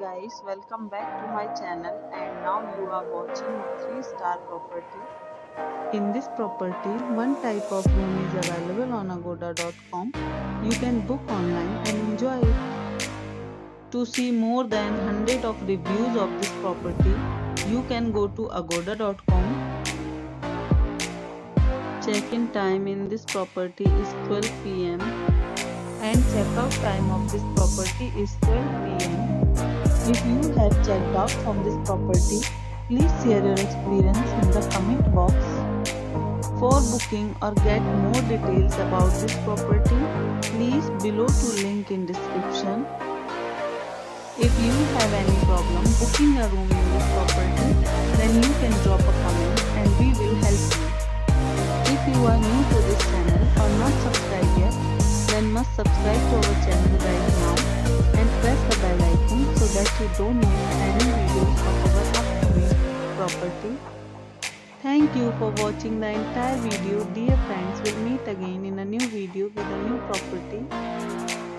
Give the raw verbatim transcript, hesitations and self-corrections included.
guys, welcome back to my channel, and now you are watching three star property. In this property, one type of room is available on agoda dot com. You can book online and enjoy it. To see more than one hundred of reviews of this property, you can go to agoda dot com. Check-in time in this property is twelve p m and check-out time of this property is twelve p m If you have checked out from this property, please share your experience in the comment box. For booking or get more details about this property, please below to link in description. If you have any problem booking a room in this property, then you can drop a comment and we will help you. If you are new to this channel or not subscribed yet, then must subscribe to our channel right now and press the bell icon so that you don't miss any videos of our upcoming property. Thank you for watching the entire video. Dear friends, we'll meet again in a new video with a new property.